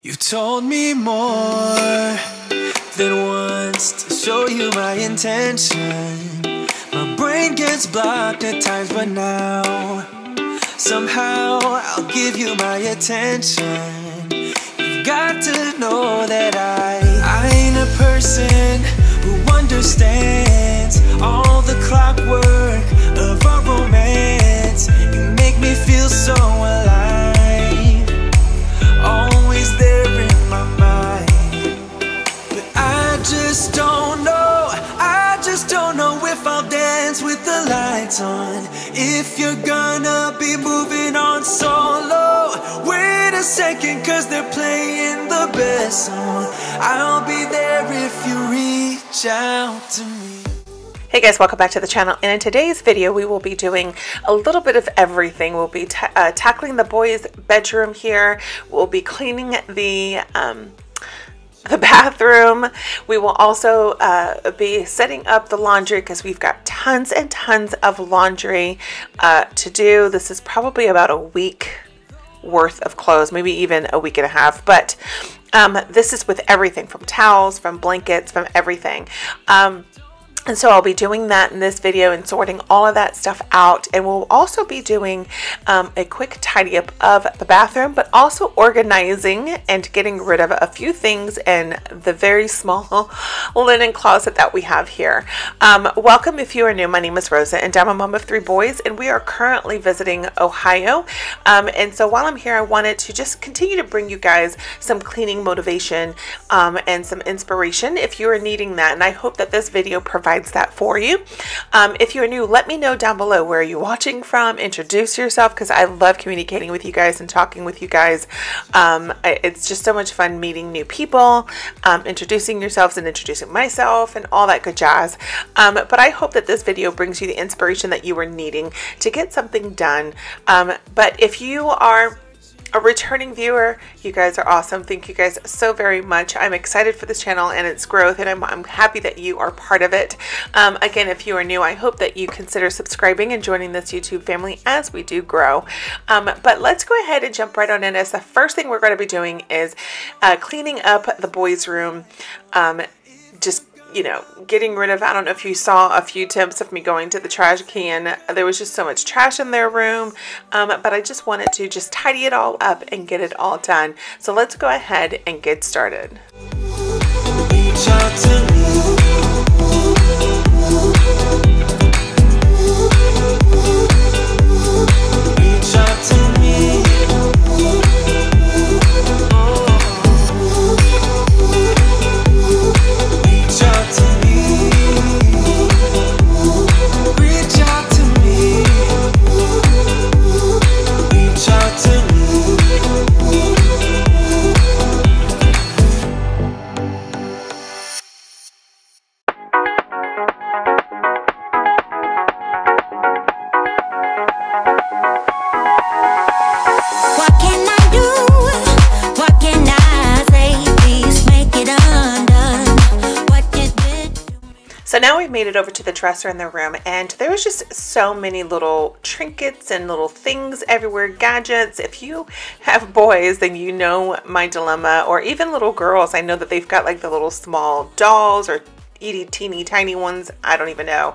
You've told me more than once to show you my intention. My brain gets blocked at times, but now somehow I'll give you my attention. You've got to know that I ain't a person who understands all the clockwork of our romance. You make me feel so alive, there in my mind, but I just don't know if I'll dance with the lights on, if you're gonna be moving on solo. Wait a second, cause they're playing the best song. I'll be there if you reach out to me. Hey guys, welcome back to the channel, and in today's video we will be doing a little bit of everything. We'll be tackling the boys' bedroom here, we'll be cleaning the bathroom, we will also be setting up the laundry because we've got tons and tons of laundry to do. This is probably about a week worth of clothes, maybe even a week and a half, but this is with everything from towels, from blankets, from everything. And so I'll be doing that in this video and sorting all of that stuff out. And we'll also be doing a quick tidy up of the bathroom, but also organizing and getting rid of a few things in the very small linen closet that we have here. Welcome if you are new. My name is Rosa and I'm a mom of three boys, and we are currently visiting Ohio. And so while I'm here, I wanted to just continue to bring you guys some cleaning motivation and some inspiration if you are needing that. And I hope that this video provides that for you. If you're new, let me know down below, where are you watching from, introduce yourself, because I love communicating with you guys and talking with you guys. It's just so much fun meeting new people, introducing yourselves and introducing myself and all that good jazz. But I hope that this video brings you the inspiration that you were needing to get something done. But if you are a returning viewer, you guys are awesome. Thank you guys so very much. I'm excited for this channel and its growth, and I'm happy that you are part of it. Again, if you are new, I hope that you consider subscribing and joining this YouTube family as we do grow. But let's go ahead and jump right on in, as the first thing we're going to be doing is cleaning up the boys' room. Just, you know, getting rid of, I don't know if you saw a few attempts of me going to the trash can. There was just so much trash in their room, but I just wanted to just tidy it all up and get it all done. So let's go ahead and get started. Reach out to me. Reach out to me. So now we've made it over to the dresser in the room, and there was just so many little trinkets and little things everywhere, gadgets. If you have boys, then you know my dilemma, or even little girls. I know that they've got like the little small dolls or itty teeny tiny ones. I don't even know.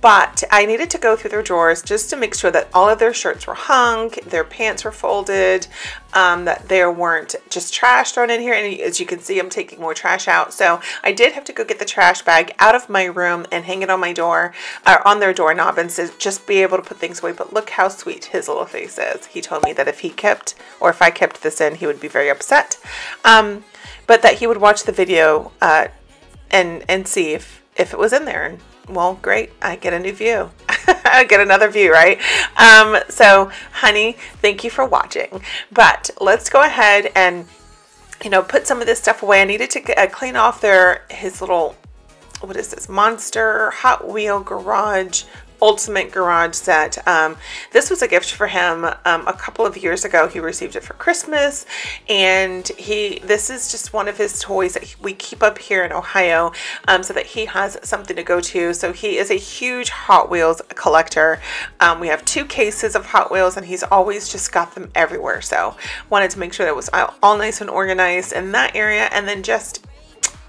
But I needed to go through their drawers just to make sure that all of their shirts were hung, their pants were folded, that there weren't just trash thrown in here. And as you can see, I'm taking more trash out. So I did have to go get the trash bag out of my room and hang it on my door, or on their doorknob, and to just be able to put things away. But look how sweet his little face is. He told me that if he kept, or if I kept this in, he would be very upset. But that he would watch the video and see if it was in there. Well, great. I get a new view. I get another view, right? So honey, thank you for watching, but let's go ahead and, you know, put some of this stuff away. I needed to clean off his little, what is this, Monster Hot Wheel Garage ultimate garage set. This was a gift for him a couple of years ago. He received it for Christmas, and this is just one of his toys that we keep up here in Ohio so that he has something to go to. So he is a huge Hot Wheels collector. We have two cases of Hot Wheels, and he's always just got them everywhere. So wanted to make sure that it was all nice and organized in that area. And then just,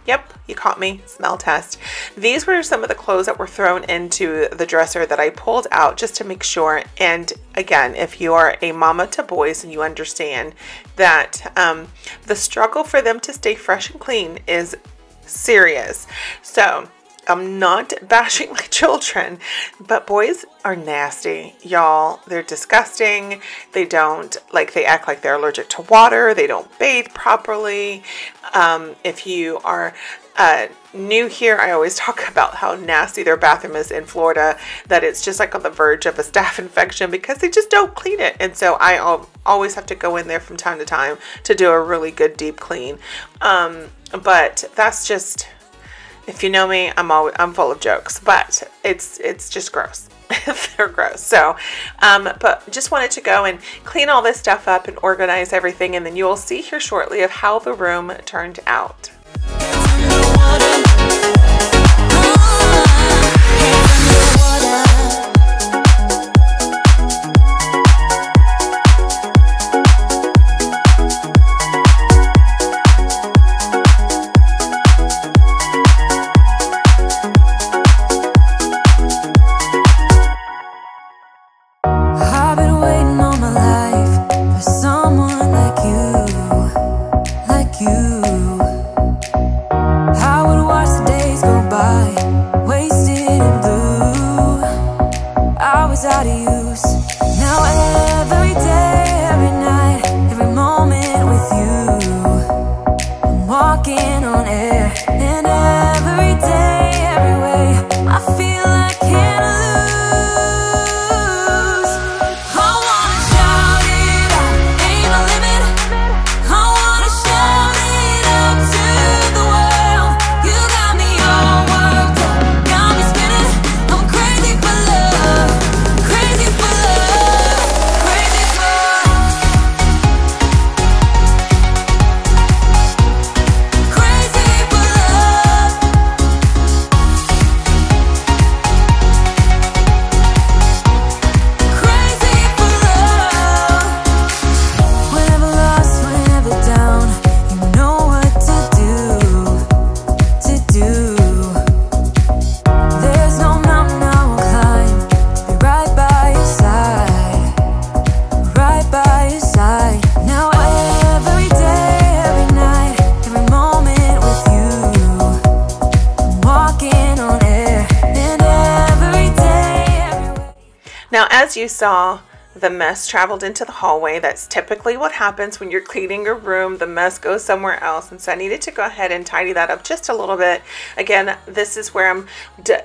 yep, you caught me, smell test. These were some of the clothes that were thrown into the dresser that I pulled out just to make sure. And again, if you are a mama to boys and you understand that the struggle for them to stay fresh and clean is serious. So I'm not bashing my children, but boys are nasty, y'all. They're disgusting. They don't, like, they act like they're allergic to water. They don't bathe properly. If you are new here, I always talk about how nasty their bathroom is in Florida, that it's just like on the verge of a staph infection because they just don't clean it. And so I always have to go in there from time to time to do a really good deep clean. But that's just, if you know me, I'm full of jokes, but it's just gross. They're gross. So, but just wanted to go and clean all this stuff up and organize everything, and then you will see here shortly of how the room turned out. Now, as you saw, the mess traveled into the hallway. That's typically what happens when you're cleaning your room. The mess goes somewhere else. And so I needed to go ahead and tidy that up just a little bit. Again, this is where I'm,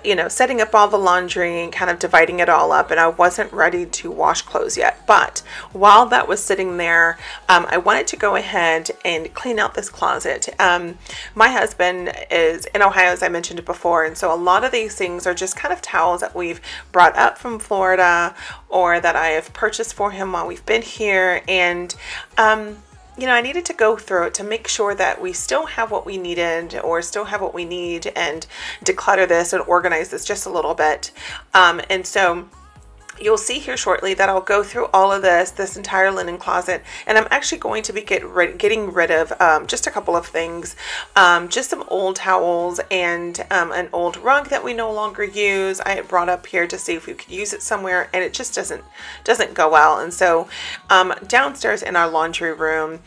you know, setting up all the laundry and kind of dividing it all up. And I wasn't ready to wash clothes yet. But while that was sitting there, I wanted to go ahead and clean out this closet. My husband is in Ohio, as I mentioned before. And so a lot of these things are just kind of towels that we've brought up from Florida or that I have purchased for him while we've been here. And, you know, I needed to go through it to make sure that we still have what we needed or still have what we need and declutter this and organize this just a little bit. And so you'll see here shortly that I'll go through all of this entire linen closet, and I'm actually going to be getting rid of just a couple of things, just some old towels and an old rug that we no longer use. I had brought up here to see if we could use it somewhere, and it just doesn't go well. And so downstairs in our laundry room,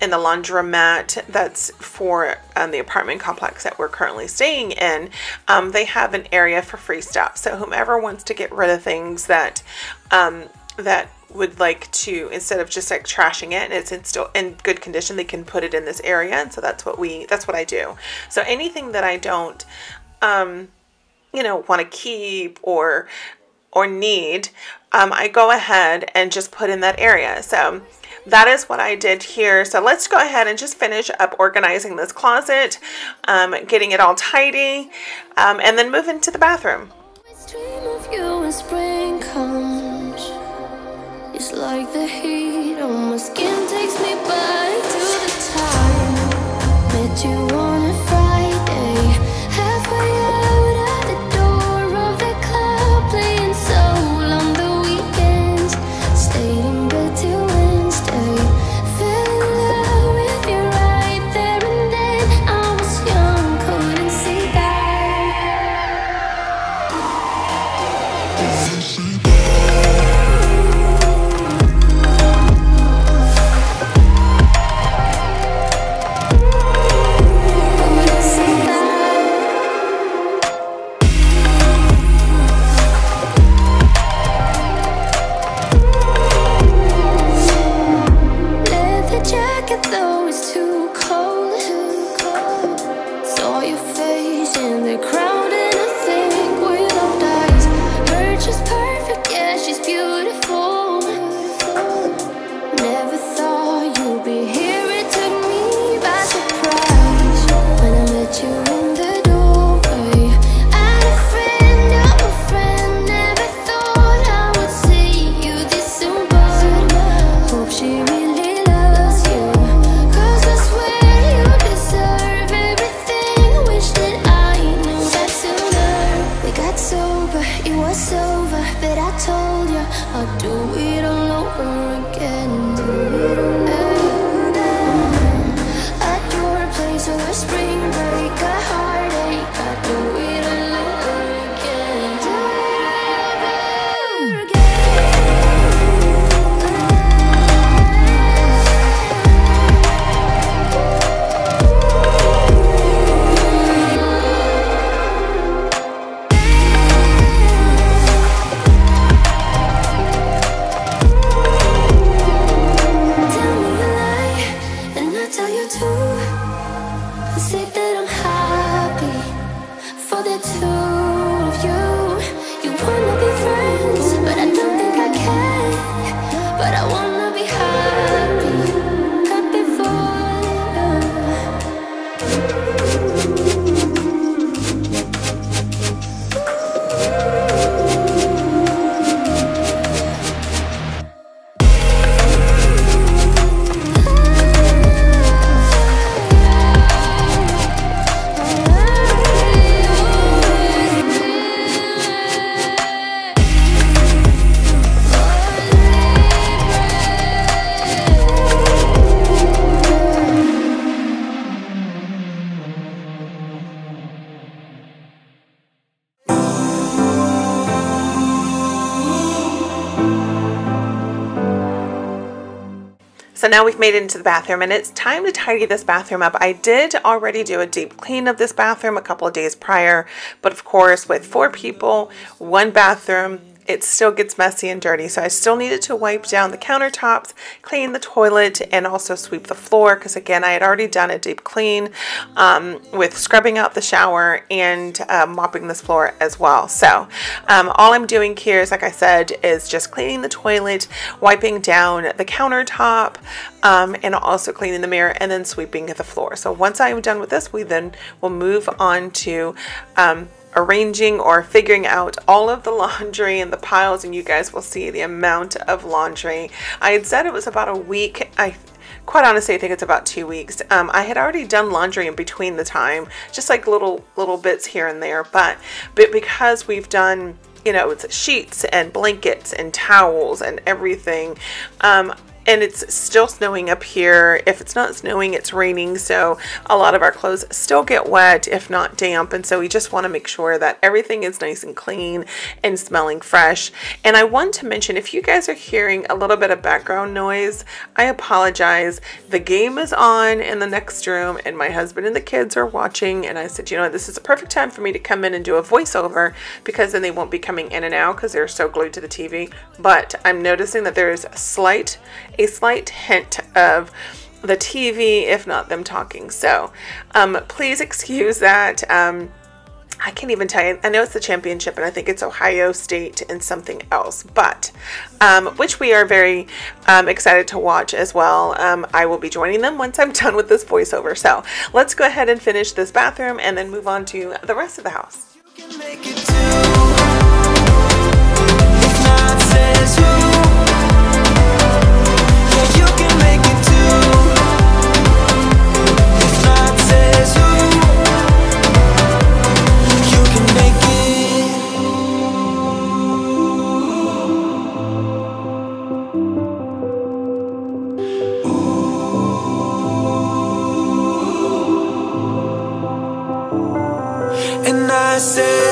in the laundromat that's for the apartment complex that we're currently staying in, they have an area for free stuff. So whomever wants to get rid of things that that would like to, instead of just like trashing it and it's still in good condition, they can put it in this area. And so that's what I do. So anything that I don't, you know, want to keep or need, I go ahead and just put in that area. So that is what I did here. So let's go ahead and just finish up organizing this closet, getting it all tidy, and then move into the bathroom. dream of you when spring comes. It's like the heat on my skin takes me back to the time met you on a Friday, halfway out at the door of the club, playing soul on the weekends, stayed in bed till Wednesday, fell in love with you right there and then. I was young, couldn't see that. Couldn't see that. Though it's too cold, too cold. Saw your face in the crowd and I think we loved eyes. Her just perfect, yeah, she's beautiful. Never thought you'd be here, it took me by surprise when I met you in the doorway. I had a friend, never thought I would see you this soon, but hope she really loves you. It was over, but I told you I'll do it all over again. Do it all over again. At your place on a spring break, a heartache. I'll do it. Say that I'm happy for the two of you. You wanna be friends, but I don't think I can. But I wanna be happy, happy . So now we've made it into the bathroom and it's time to tidy this bathroom up. I did already do a deep clean of this bathroom a couple of days prior, but of course with 4 people, 1 bathroom, it still gets messy and dirty. So I still needed to wipe down the countertops, clean the toilet, and also sweep the floor because again, I had already done a deep clean with scrubbing out the shower and mopping this floor as well. So all I'm doing here is, like I said, is just cleaning the toilet, wiping down the countertop, and also cleaning the mirror and then sweeping the floor. So once I'm done with this, we then will move on to arranging or figuring out all of the laundry and the piles, and you guys will see the amount of laundry. I had said it was about a week. Quite honestly, I think it's about 2 weeks. I had already done laundry in between the time, just like little bits here and there, but because we've done, you know, it's sheets and blankets and towels and everything, and it's still snowing up here. If it's not snowing, it's raining, so a lot of our clothes still get wet, if not damp, and so we just want to make sure that everything is nice and clean and smelling fresh. And I want to mention, if you guys are hearing a little bit of background noise, I apologize. The game is on in the next room and my husband and the kids are watching, and I said, you know, this is a perfect time for me to come in and do a voiceover because then they won't be coming in and out because they're so glued to the TV. But I'm noticing that there is a slight hint of the TV, if not them talking. So please excuse that. I can't even tell you. I know it's the championship and I think it's Ohio State and something else, but which we are very excited to watch as well. I will be joining them once I'm done with this voiceover. So let's go ahead and finish this bathroom and then move on to the rest of the house. You can make it too. And I said,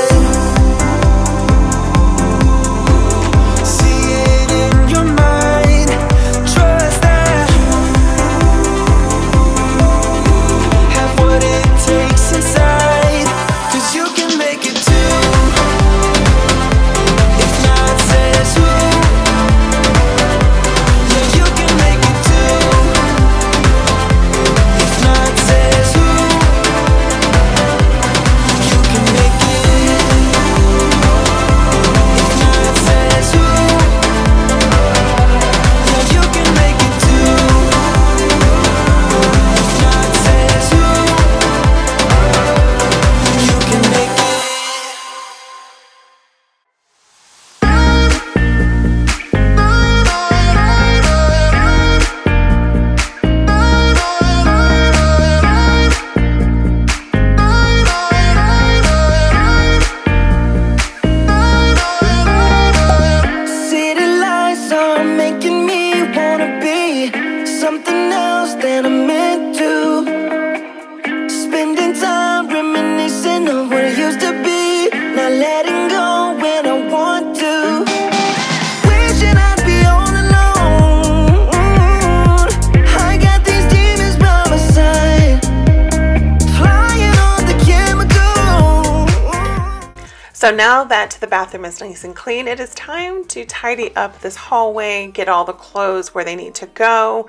so now that the bathroom is nice and clean, it is time to tidy up this hallway, get all the clothes where they need to go,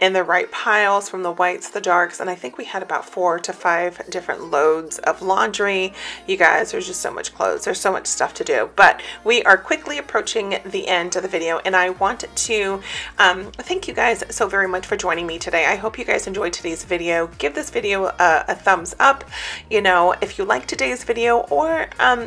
in the right piles, from the whites, the darks, and I think we had about 4 to 5 different loads of laundry. You guys, there's just so much clothes, there's so much stuff to do, but we are quickly approaching the end of the video, and I want to thank you guys so very much for joining me today. I hope you guys enjoyed today's video. Give this video a thumbs up, you know, if you liked today's video, or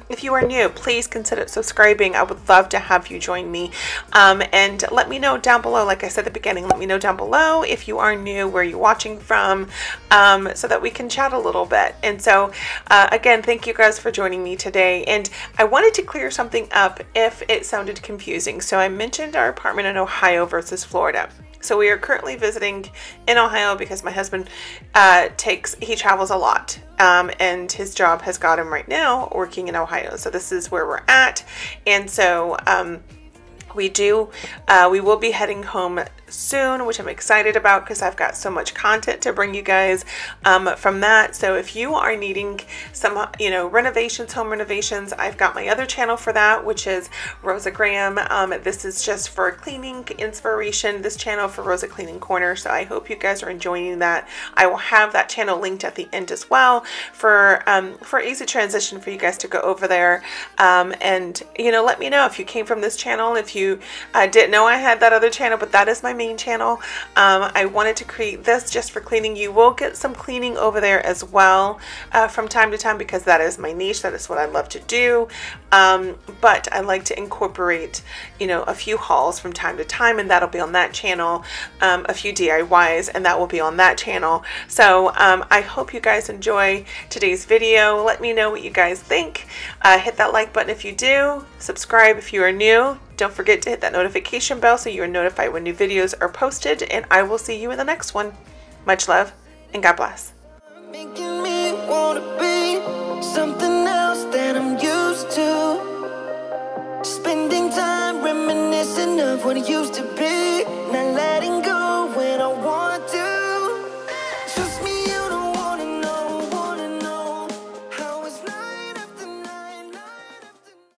if you are new, please consider subscribing. I would love to have you join me, and let me know down below, like I said at the beginning, let me know down below if you are new, where you're watching from, so that we can chat a little bit. And so again, thank you guys for joining me today, and I wanted to clear something up if it sounded confusing. So I mentioned our apartment in Ohio versus Florida. So we are currently visiting in Ohio because my husband he travels a lot, and his job has got him right now working in Ohio. So this is where we're at. And so we will be heading home soon, which I'm excited about because I've got so much content to bring you guys from that. So if you are needing some, you know, renovations, home renovations, I've got my other channel for that, which is Rosa Graham. This is just for cleaning inspiration, this channel for Rosa Cleaning Corner. So I hope you guys are enjoying that. I will have that channel linked at the end as well for easy transition for you guys to go over there. And, you know, let me know if you came from this channel, if you didn't know I had that other channel, but that is my main channel. I wanted to create this just for cleaning. You will get some cleaning over there as well from time to time, because that is my niche, that is what I love to do, but I like to incorporate, you know, a few hauls from time to time, and that'll be on that channel, a few DIYs, and that will be on that channel. So I hope you guys enjoy today's video. Let me know what you guys think. Hit that like button if you do, subscribe if you are new. Don't forget to hit that notification bell so you are notified when new videos are posted, and I will see you in the next one. Much love, and God bless. Making me wanna be something else that I'm used to. Spending time reminiscing of what it used to be.